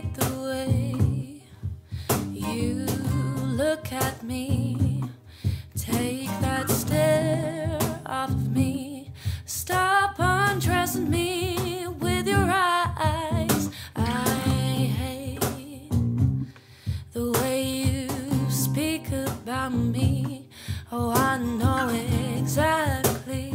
hate the way you look at me. Take that stare off me. Stop undressing me with your eyes. I hate the way you speak about me. Oh, I know exactly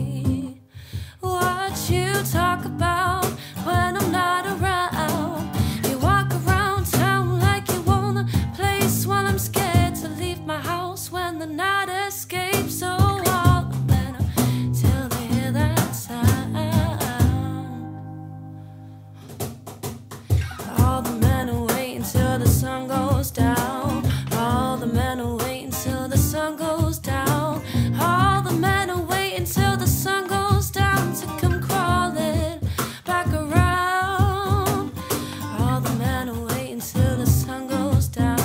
what you talk about when I'm not around. You walk around town like you own the place, while I'm scared to leave my house when the night escapes. So all the better till they hear that sound. All the men are waiting till the sun goes down. All the men are waiting till the sun goes down. All the men are waiting till the sun goes down to come crawling back around. All the men are waiting till the sun goes down.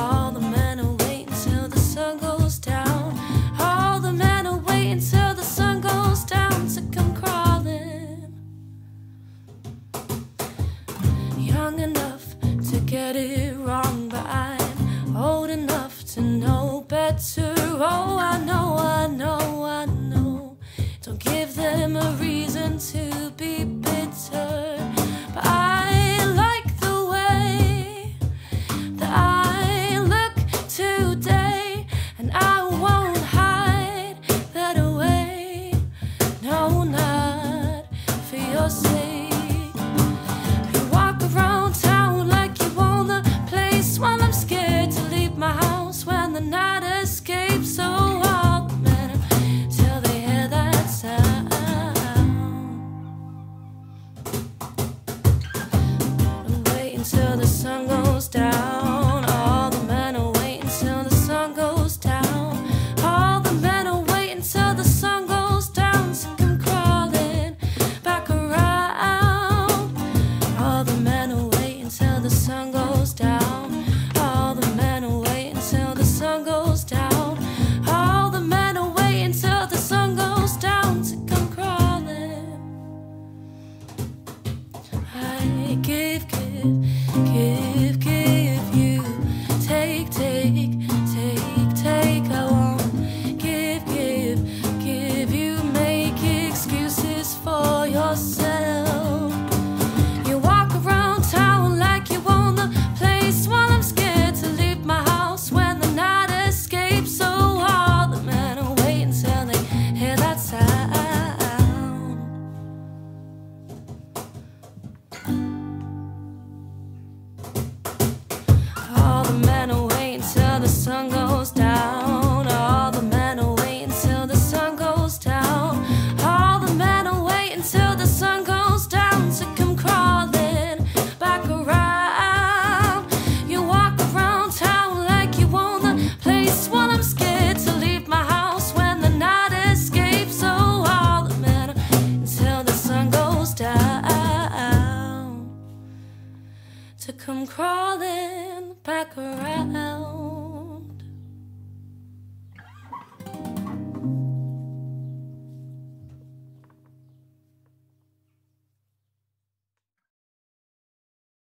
All the men are waiting till the sun goes down. All the men are waiting till the sun goes down to come crawling. Young enough to get it wrong, but I'm old enough to know better. Oh, I know, I know, I know. Don't give them a reason to be bitter. But I like the way that I look today, and I won't hide that away. No, not for your sake. You walk around town like you own the place, while I'm scared to leave my house when the night escapes. So all that matters till they hear that sound. I'm waiting till the sun goes down. All the men are waiting till the sun goes down. All the men are waiting till the sun goes down to come crawling back around. All the men are waiting till the sun goes down. All the men are waiting till the sun goes down. All the men are waiting till the sun goes down to come crawling. I give, give, give, give you. Take, take, take, take. I won't give, give, give you. Make excuses for yourself. You walk around town like you own the place, while I'm scared to leave my house when the night escapes. So all the men are waiting till they hear that sound. All the men are waiting till the sun goes down. All the men are waiting till the sun goes down. All the men are waiting till the sun goes down to come crawling back around. You walk around town like you own the place, while I'm scared to leave my house when the night escapes. So all the men are waiting till the sun goes down to come crawling back around.